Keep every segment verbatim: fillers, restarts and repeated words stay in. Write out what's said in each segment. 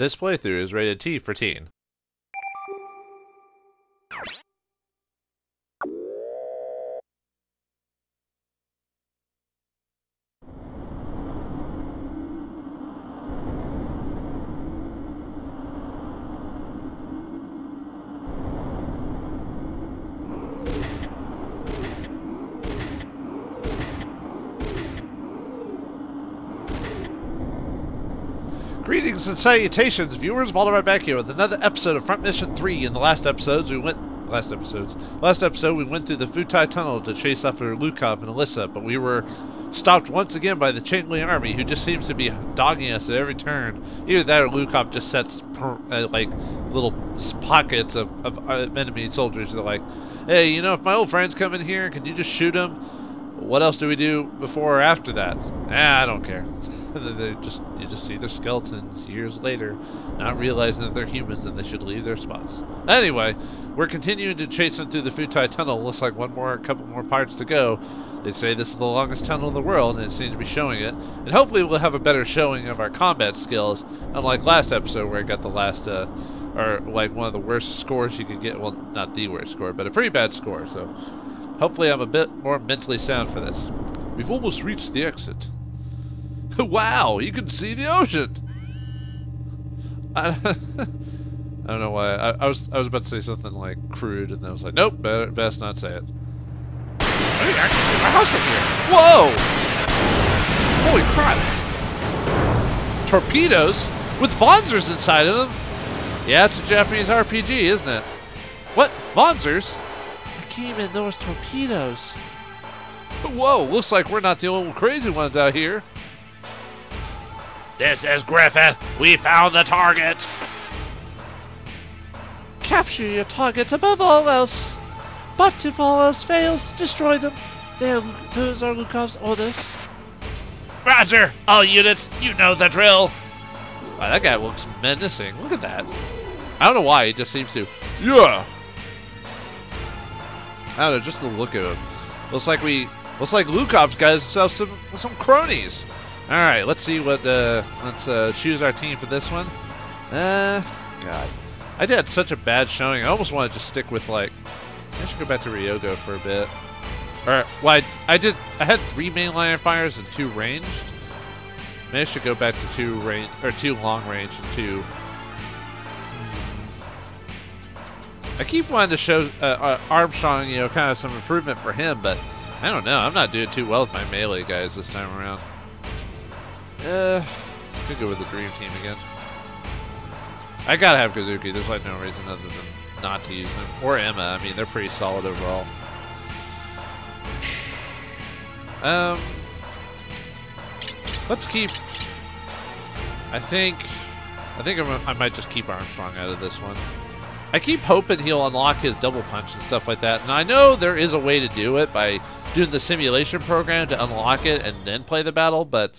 This playthrough is rated T for teen. Greetings and salutations, viewers. Walter right back here with another episode of Front Mission three. In the last episodes, we went... Last episodes? Last episode, we went through the Futai Tunnel to chase after Lukov and Alyssa, but we were stopped once again by the Changli Army, who just seems to be dogging us at every turn. Either that or Lukov just sets, per, uh, like, little pockets of, of enemy soldiers that are like, hey, you know, if my old friends come in here, can you just shoot them? What else do we do before or after that? Ah, I don't care. They just you just see their skeletons years later, not realizing that they're humans and they should leave their spots. Anyway, we're continuing to chase them through the Futai Tunnel. Looks like one more, a couple more parts to go. They say this is the longest tunnel in the world, and it seems to be showing it. And hopefully we'll have a better showing of our combat skills, unlike last episode where I got the last, uh, or like one of the worst scores you could get. Well, not the worst score, but a pretty bad score. So hopefully I'm a bit more mentally sound for this. We've almost reached the exit. Wow, you can see the ocean. I, I don't know why. I, I was I was about to say something like crude, and then I was like, nope, better, best not say it. I mean, I can see my house from here. Whoa! Holy crap! Torpedoes with wanzers inside of them. Yeah, it's a Japanese R P G, isn't it? What wanzers? I came in those torpedoes. Whoa! Looks like we're not the only crazy ones out here. This is Griffith. We found the target. Capture your target above all else. But if all else fails, destroy them. They'll, those are Lukov's orders. Roger. All units, you know the drill. Wow, that guy looks menacing. Look at that. I don't know why. He just seems to... Yeah. I don't know. Just the look of him. Looks like we... Looks like Lukov's got himself some, some cronies. All right, let's see what, uh, let's uh, choose our team for this one. Uh, God. I did such a bad showing. I almost want to just stick with, like, I should go back to Ryogo for a bit. Or, well, I, I did, I had three mainline fires and two ranged. Maybe I should go back to two range, or two long range and two. I keep wanting to show uh, Armstrong, you know, kind of some improvement for him, but I don't know. I'm not doing too well with my melee guys this time around. Uh, I could go with the dream team again. I gotta have Kazuki. There's like no reason other than not to use him. Or Emma. I mean, they're pretty solid overall. Um, let's keep. I think. I think I'm, I might just keep Armstrong out of this one. I keep hoping he'll unlock his double punch and stuff like that. And I know there is a way to do it by doing the simulation program to unlock it and then play the battle, but.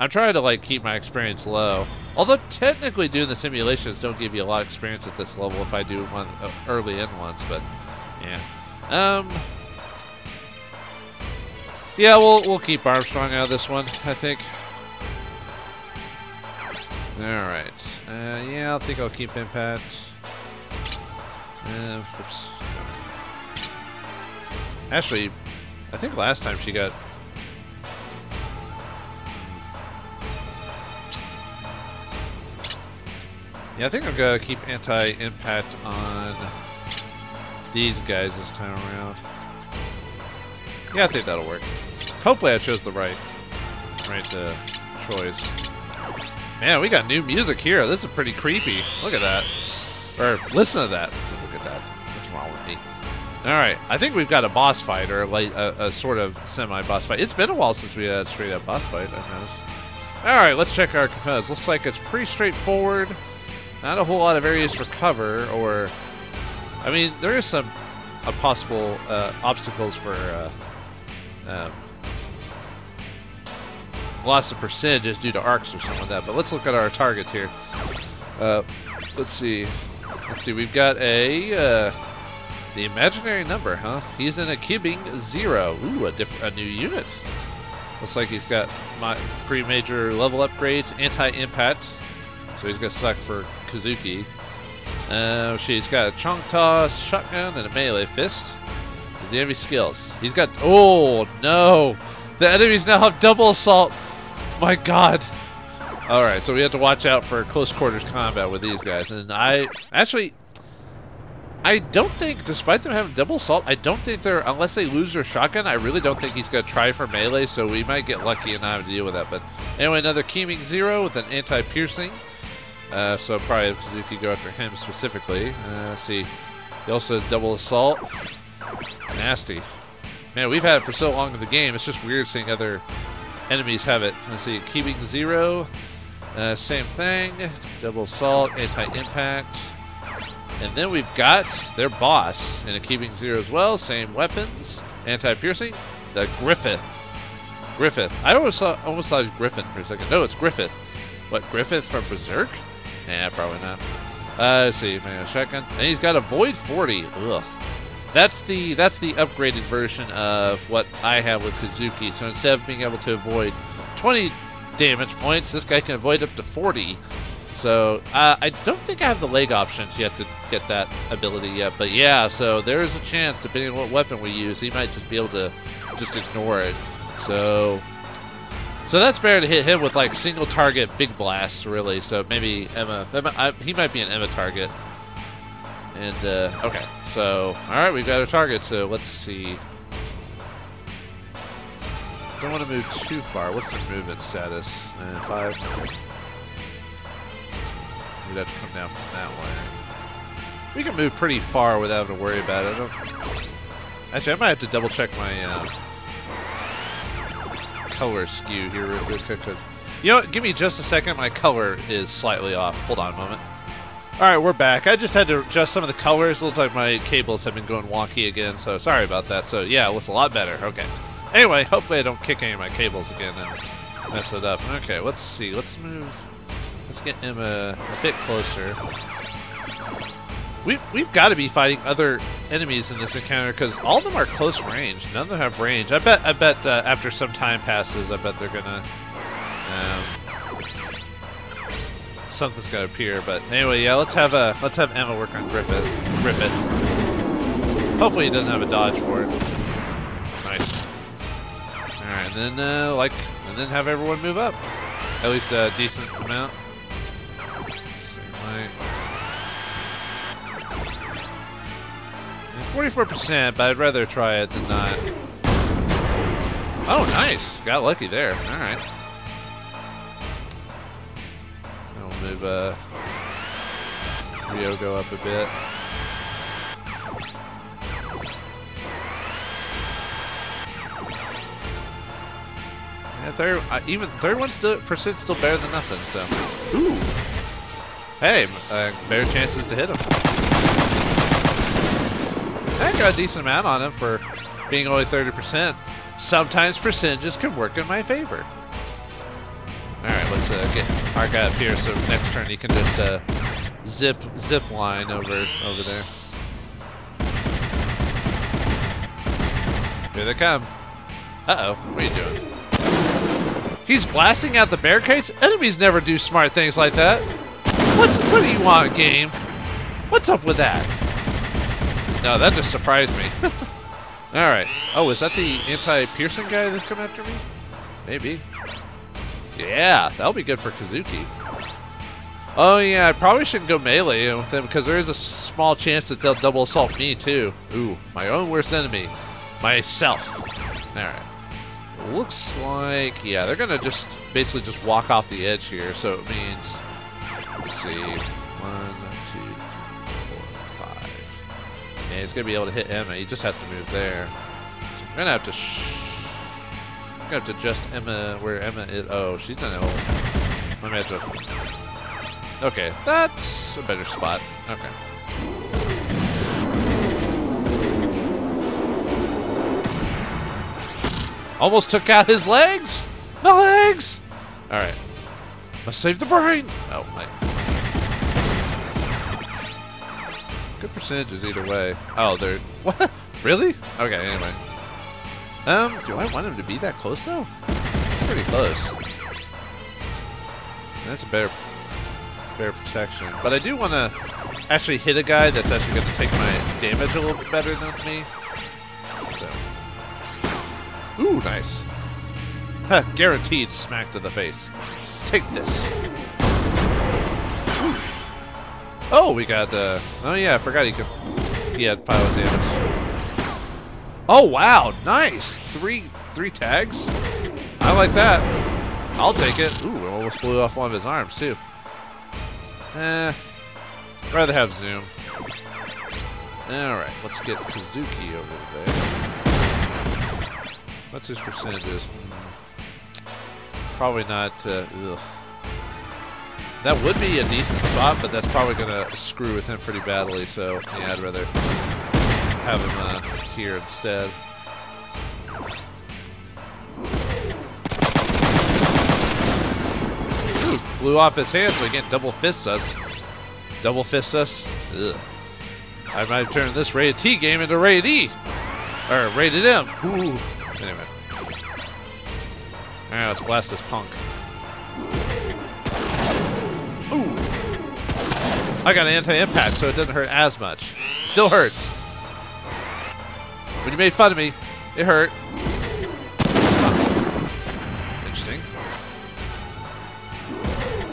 I'm trying to, like, keep my experience low. Although, technically, doing the simulations don't give you a lot of experience at this level if I do one uh, early in once, but, yeah. Um, yeah, we'll, we'll keep Armstrong out of this one, I think. Alright. Uh, yeah, I think I'll keep Impact. Uh, Actually, I think last time she got... Yeah, I think I'm gonna keep anti-impact on these guys this time around. Yeah, I think that'll work. Hopefully I chose the right right uh, choice. Man, we got new music here. This is pretty creepy. Look at that. Or listen to that. Look at that. What's wrong with me? Alright, I think we've got a boss fight, or like a, a sort of semi-boss fight. It's been a while since we had a straight-up boss fight, I noticed. Alright, let's check our components. Looks like it's pretty straightforward. Not a whole lot of areas for cover, or... I mean, there is some uh, possible uh, obstacles for... Uh, um, loss of percentages due to arcs or something like that, but let's look at our targets here. Uh, let's see. Let's see, we've got a... Uh, the imaginary number, huh? He's in a Keeming Zero. Ooh, a, diff a new unit. Looks like he's got my pre-major level upgrades, anti-impact. So he's gonna suck for Kazuki. Uh, she's got a chunk toss, shotgun, and a melee fist. Does the enemy skills? He's got. Oh no! The enemies now have double assault. My God! All right, so we have to watch out for close quarters combat with these guys. And I actually, I don't think, despite them having double assault, I don't think they're, unless they lose their shotgun, I really don't think he's going to try for melee, so we might get lucky and not have to deal with that. But anyway, another Keeming Zero with an anti-piercing. Uh, so probably Kazuki go after him specifically. Uh, let's see. He also has double assault. Nasty. Man, we've had it for so long in the game, it's just weird seeing other enemies have it. Let's see, Keeming Zero. Uh, same thing. Double assault, anti-impact. And then we've got their boss in a Keeming Zero as well. Same weapons, anti-piercing. The Griffith. Griffith. I almost saw, almost thought it was Griffin for a second. No, it's Griffith. What, Griffith from Berserk? Nah, probably not. Uh, let's see, man, shotgun. And he's got a Void forty. Ugh. That's the that's the upgraded version of what I have with Kazuki. So instead of being able to avoid twenty damage points, this guy can avoid up to forty. So, uh, I don't think I have the leg options yet to get that ability yet, but yeah, so there is a chance, depending on what weapon we use, he might just be able to just ignore it. So, so that's better to hit him with, like, single target big blasts, really. So maybe Emma, Emma I, he might be an Emma target. And, uh, okay, so, alright, we've got our target, so let's see. Don't want to move too far. What's the movement status? Uh, five. We'd have to come down from that way. We can move pretty far without having to worry about it. I don't... Actually, I might have to double check my uh, color skew here real quick. You know what? Give me just a second. My color is slightly off. Hold on a moment. Alright, we're back. I just had to adjust some of the colors. Looks like my cables have been going wonky again, so sorry about that. So yeah, it looks a lot better. Okay. Anyway, hopefully I don't kick any of my cables again and mess it up. Okay, let's see. Let's move... Let's get him a, a bit closer. We've, we've got to be fighting other enemies in this encounter because all of them are close range. None of them have range. I bet I bet uh, after some time passes, I bet they're gonna um, something's gonna appear. But anyway, yeah, let's have a let's have Emma work on Griffith. Griffith. Hopefully, he doesn't have a dodge for it. Nice. All right, and then uh, like and then have everyone move up. At least a decent amount. forty-four percent, but I'd rather try it than not. Oh, nice! Got lucky there. Alright. I'll move uh, Ryogo up a bit. Yeah, third, uh, even third one still percent still better than nothing. So, ooh, hey, uh, better chances to hit him. I got a decent amount on him for being only thirty percent. Sometimes percentages can work in my favor. Alright, let's uh, get our guy up here so next turn he can just uh, zip zip line over, over there. Here they come. Uh-oh, what are you doing? He's blasting out the barricades? Enemies never do smart things like that. What's, what do you want, game? What's up with that? No, that just surprised me. Alright. Oh, is that the anti-piercing guy that's coming after me? Maybe. Yeah, that'll be good for Kazuki. Oh yeah, I probably shouldn't go melee with them because there is a small chance that they'll double assault me too. Ooh, my own worst enemy. Myself. Alright. Looks like, yeah, they're gonna just basically just walk off the edge here, so it means, let's see, one, yeah, he's gonna be able to hit Emma. He just has to move there. So I'm gonna have to. Sh I'm gonna have to adjust Emma where Emma is. Oh, she's in a hole. Let me have to. Okay, that's a better spot. Okay. Almost took out his legs. The legs. All right. Must save the brain. Oh my. Good percentages either way. Oh, they're what? Really? Okay. Anyway, um, do I want him to be that close though? That's pretty close. That's a better. bear protection. But I do want to actually hit a guy that's actually going to take my damage a little bit better than me. So. Ooh, nice. Huh, guaranteed smack to the face. Take this. Ooh. Oh, we got, uh... oh yeah, I forgot he could... he had pilot damage. Oh, wow, nice! Three, three tags? I like that. I'll take it. Ooh, it almost blew off one of his arms, too. Eh, I'd rather have Zoom. Alright, let's get Kazuki over there. What's his percentages? Probably not, uh, ugh. That would be a decent spot, but that's probably going to screw with him pretty badly, so yeah, I'd rather have him uh, here instead. Ooh, blew off his hand, so again, double fist us. Double fist us? Ugh. I might have turned this rated T game into rated E! Or rated M! Ooh. Anyway. Alright, let's blast this punk. I got an anti-impact, so it doesn't hurt as much. It still hurts. When you made fun of me, it hurt. Huh. Interesting.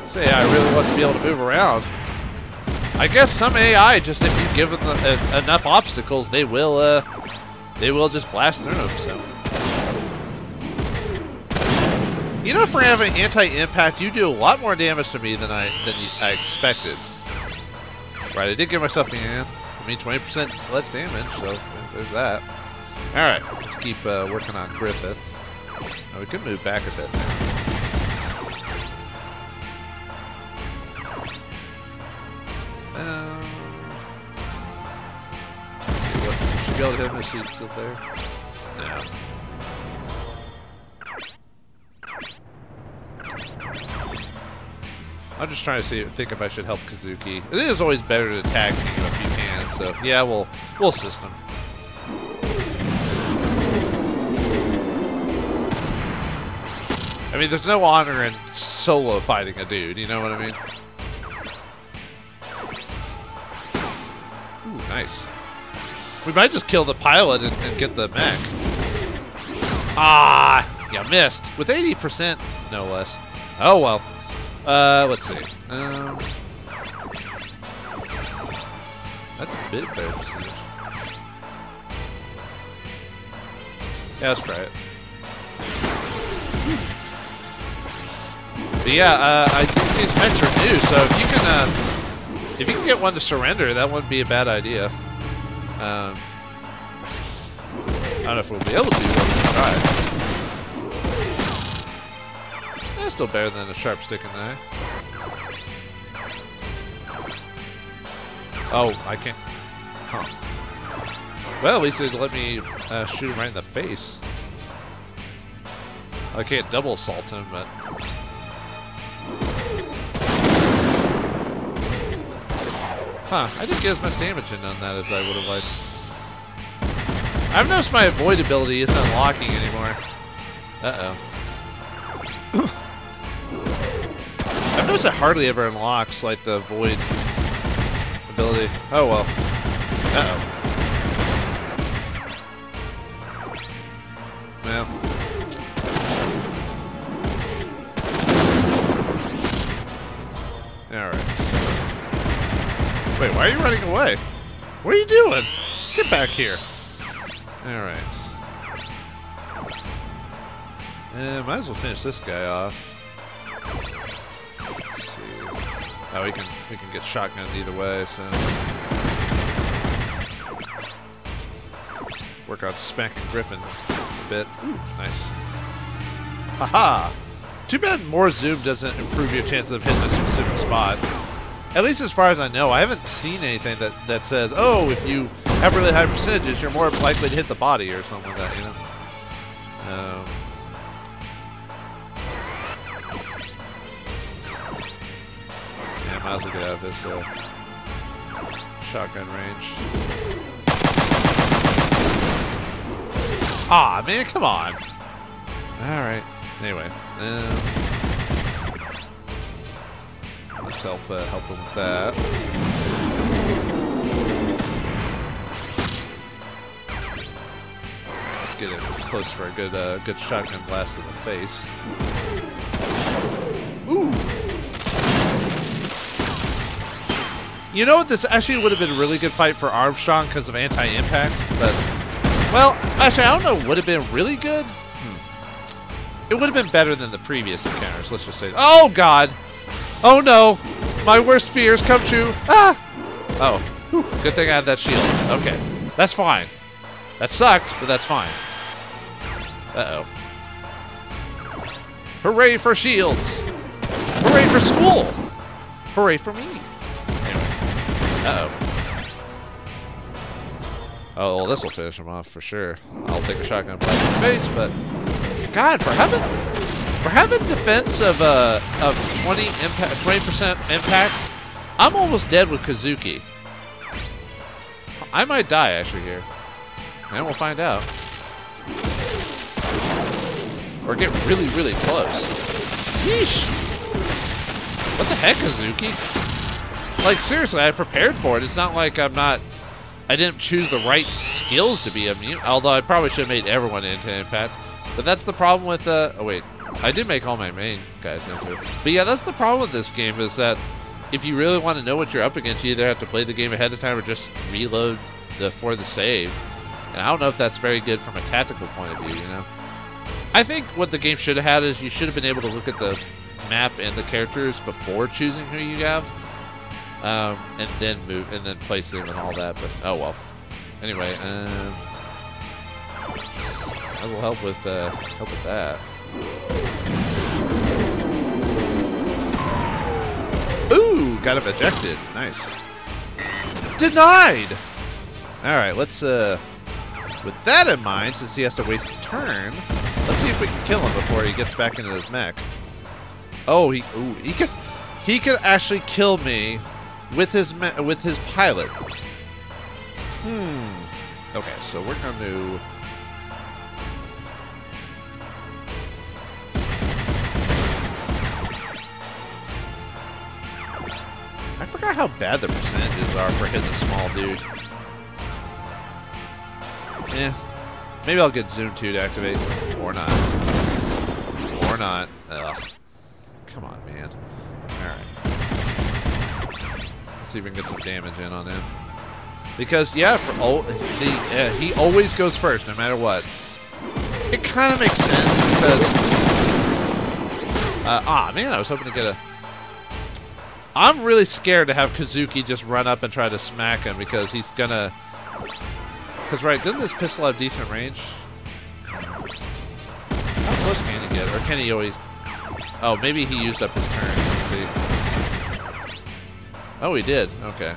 This A I really wants to be able to move around. I guess some A I, just if you give them the, uh, enough obstacles, they will, uh, they will just blast through them. So. You know, for having anti-impact, you do a lot more damage to me than I than you, I expected. Right, I did give myself the hand. I mean, twenty percent less damage, so there's that. Alright, let's keep uh, working on Griffith. Now, we could move back a bit now. Um, let's see what. Should be able to hit him if he's still there. No. I'm just trying to see, think if I should help Kazuki. It is always better to tag team if you can, so yeah, we'll we'll assist him. I mean, there's no honor in solo fighting a dude. You know what I mean? Ooh, nice. We might just kill the pilot and, and get the mech. Ah, you missed with eighty percent, no less. Oh well. Uh, let's see. Um, that's a bit better percentage. Yeah, let's try it. But yeah, uh, I think these mechs are new, so if you can, uh, if you can get one to surrender, that wouldn't be a bad idea. Um, I don't know if we'll be able to, but we'll try it. Still better than a sharp stick and knife. Oh, I can't. Huh. Well, at least it let me uh, shoot him right in the face. I can't double assault him, but. Huh, I didn't get as much damage in on that as I would have liked. I've noticed my avoidability isn't unlocking anymore. Uh oh. I've noticed it hardly ever unlocks, like, the void ability. Oh, well. Uh-oh. Well. Alright. Wait, why are you running away? What are you doing? Get back here. Alright. Uh, might as well finish this guy off. Oh, we can we can get shotgunned either way, so work on smacking Griffin a bit. Ooh, nice. Haha! Too bad more zoom doesn't improve your chances of hitting a specific spot. At least as far as I know, I haven't seen anything that, that says, oh, if you have really high percentages, you're more likely to hit the body or something like that, you know? Um Might as well get out of this uh, shotgun range. Ah, man, come on! Alright, anyway. Um, let's yourself uh, help them with that. Get it close for a good, uh, good shotgun blast in the face. Ooh. You know what? This actually would have been a really good fight for Armstrong because of anti-impact, but well, actually, I don't know. Would have been really good. Hmm. It would have been better than the previous encounters. Let's just say. Oh God! Oh no! My worst fears come true. Ah! Oh, whew. Good thing I had that shield. Okay, that's fine. That sucked, but that's fine. Uh-oh. Hooray for shields! Hooray for school! Hooray for me! Anyway. Uh-oh. Oh, well, this will finish him off for sure. I'll take a shotgun blast in the face, but... God, for heaven... For heaven defense of, uh, of twenty impact, twenty percent impact, I'm almost dead with Kazuki. I might die, actually, here. And we'll find out. Or get really, really close. Yeesh! What the heck, Kazuki? Like, seriously, I prepared for it. It's not like I'm not... I didn't choose the right skills to be immune. Although I probably should have made everyone into impact. But that's the problem with the... Oh, wait. I did make all my main guys into it. But yeah, that's the problem with this game is that if you really want to know what you're up against, you either have to play the game ahead of time or just reload the, for the save. And I don't know if that's very good from a tactical point of view, you know? I think what the game should have had is you should have been able to look at the map and the characters before choosing who you have, um, and then move and then place them and all that. But oh well. Anyway, um, I will help with uh, help with that. Ooh, got him ejected. Nice. Denied. All right, let's. Uh, with that in mind, since he has to waste a turn. Let's see if we can kill him before he gets back into his mech. Oh, he ooh, he could he could actually kill me with his me with his pilot. Hmm. Okay, so we're going to I forgot how bad the percentages are for hitting a small dude. Yeah. Maybe I'll get Zoom two to activate. Or not. Or not. Ugh. Come on, man. Alright. Let's see if we can get some damage in on him. Because, yeah, for all, the, uh, he always goes first, no matter what. It kind of makes sense, because... Uh, ah, man, I was hoping to get a... I'm really scared to have Kazuki just run up and try to smack him, because he's gonna... Because, right, doesn't this pistol have decent range? How close can he get? Or can he always... Oh, maybe he used up his turn. Let's see. Oh, he did. Okay.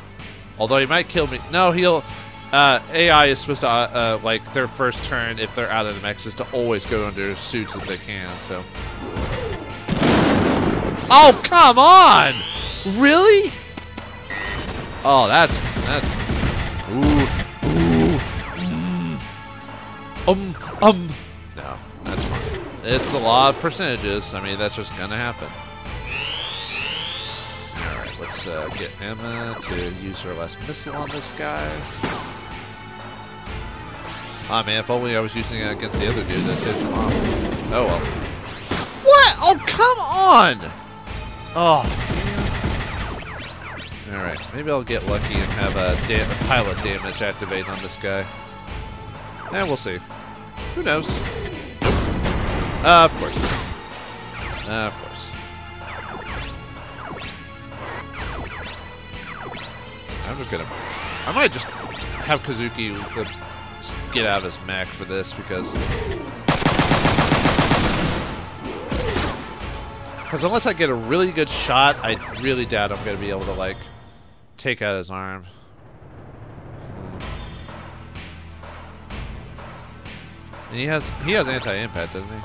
Although he might kill me. No, he'll... Uh, A I is supposed to, uh, uh, like, their first turn, if they're out of the mechs, is to always go under suits if they can, so... Oh, come on! Really? Oh, that's... that's... Ooh... Um, um. No, that's fine. It's the law of percentages. I mean, that's just gonna happen. Alright, let's uh, get Emma to use her last missile on this guy. Ah, oh, man, if only I was using it against the other dude that hit him off. Oh, well. What? Oh, come on! Oh, man. Alright, maybe I'll get lucky and have a dam pilot damage activate on this guy. And we'll see. Who knows? Nope. Uh, of course. Uh, of course. I'm just gonna... I might just have Kazuki get out of his mech for this, because... Because unless I get a really good shot, I really doubt I'm gonna be able to, like, take out his arm. And he has he has anti-impact, doesn't he?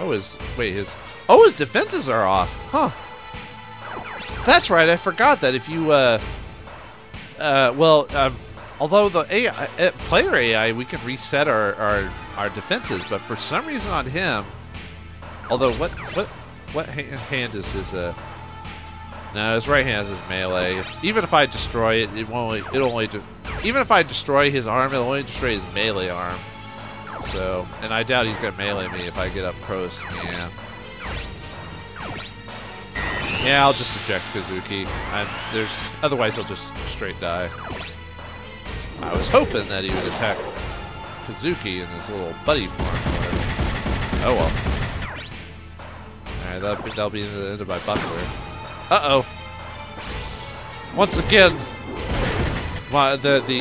Oh, his wait his oh his defenses are off, huh? That's right, I forgot that if you uh uh well um, although the A I, uh, player A I, we can reset our, our our defenses, but for some reason on him, although what what what hand is his? Uh, no, his right hand is his melee. Even if I destroy it, it won't. It only. Even if I destroy his arm, it'll only destroy his melee arm. So, and I doubt he's gonna melee me if I get up close. Yeah. Yeah, I'll just eject Kazuki. I'm, there's otherwise he'll just straight die. I was hoping that he would attack Kazuki in his little buddy form. But oh well. Alright, that'll be, that'll be the end of my buckler. Uh-oh! Once again, my, the, the...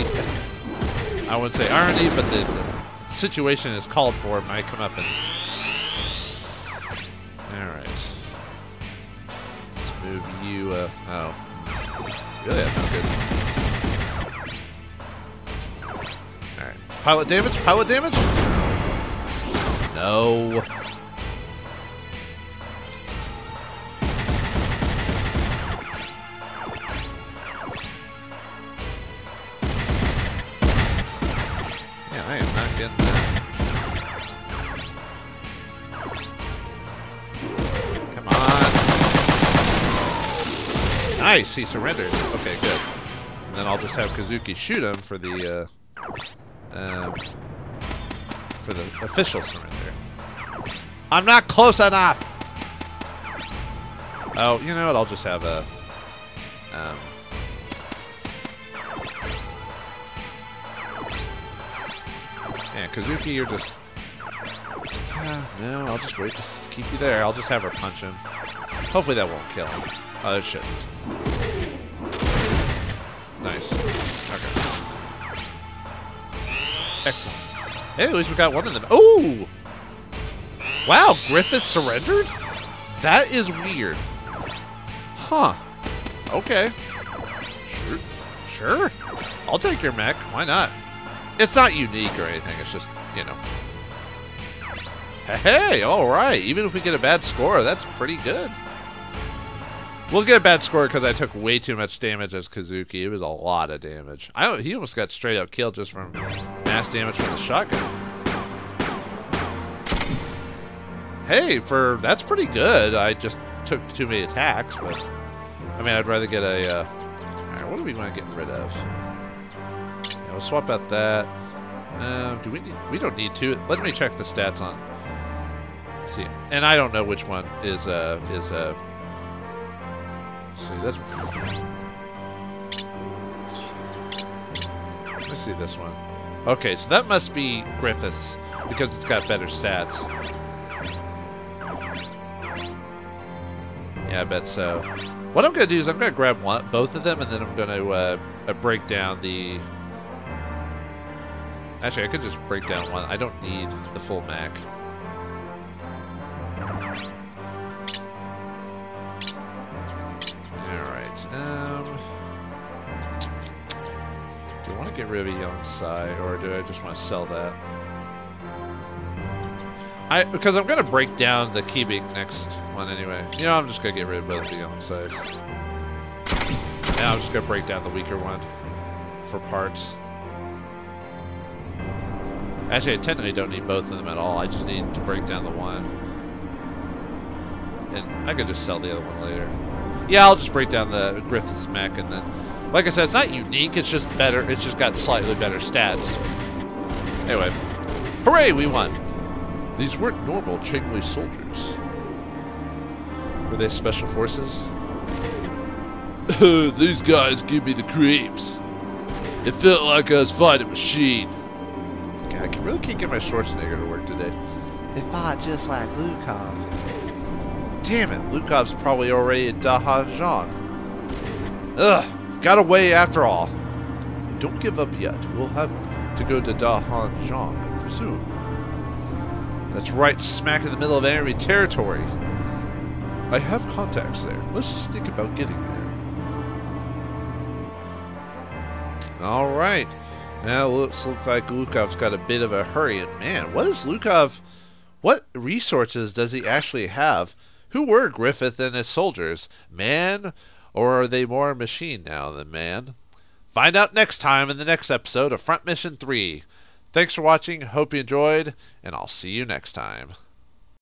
I wouldn't say irony, but the, the situation is called for when I come up and... Alright. Let's move you... Uh, oh. Really, that's not good. Pilot damage? Pilot damage? No. Yeah, I am not getting that. Come on. Nice, he surrendered. Okay, good. And then I'll just have Kazuki shoot him for the, uh... Um, for the official surrender. I'm not close enough! Oh, you know what? I'll just have a... Um, yeah, Kazuki, you're just... Uh, no, I'll just wait to keep you there. I'll just have her punch him. Hopefully that won't kill him. Oh, it shouldn't. Nice. Okay. Excellent. Hey, at least we got one of them. Oh! Wow, Griffith surrendered? That is weird. Huh. Okay. Sure. Sure. I'll take your mech. Why not? It's not unique or anything. It's just, you know. Hey, alright. Even if we get a bad score, that's pretty good. We'll get a bad score because I took way too much damage as Kazuki. It was a lot of damage. I, he almost got straight up killed just from mass damage from the shotgun. Hey, for that's pretty good. I just took too many attacks, but I mean, I'd rather get a. Uh, all right, what do we want to get rid of? Yeah, we'll swap out that. Uh, do we need? We don't need to. Let me check the stats on. Let's see, and I don't know which one is uh is uh. See, that's... Let's see this one. Okay, so that must be Griffith's because it's got better stats. Yeah, I bet so. What I'm gonna do is I'm gonna grab one, both of them, and then I'm gonna uh, uh, break down the. Actually, I could just break down one. I don't need the full Mac. Alright, um... do I want to get rid of Yongsai, or do I just want to sell that? I Because I'm going to break down the Keeming next one anyway. You know, I'm just going to get rid of both the Yongsais. Now I'm just going to break down the weaker one for parts. Actually, I technically don't need both of them at all. I just need to break down the one. And I could just sell the other one later. Yeah, I'll just break down the Griffith's mech and then... Like I said, it's not unique, it's just better. It's just got slightly better stats. Anyway. Hooray, we won! These weren't normal Changli soldiers. Were they special forces? These guys give me the creeps. It felt like I was fighting a machine. God, I can, really can't get my Schwarzenegger to work today. They fought just like Lukov. Damn it, Lukov's probably already at Dahanjiang. Ugh, got away after all. Don't give up yet. We'll have to go to Dahanjiang and pursue. That's right smack in the middle of enemy territory. I have contacts there. Let's just think about getting there. Alright. Now it looks, looks like Lukov's got a bit of a hurry. And man, what is Lukov... What resources does he actually have? Who were Griffith and his soldiers? Man? Or are they more machine now than man? Find out next time in the next episode of Front Mission three. Thanks for watching, hope you enjoyed, and I'll see you next time.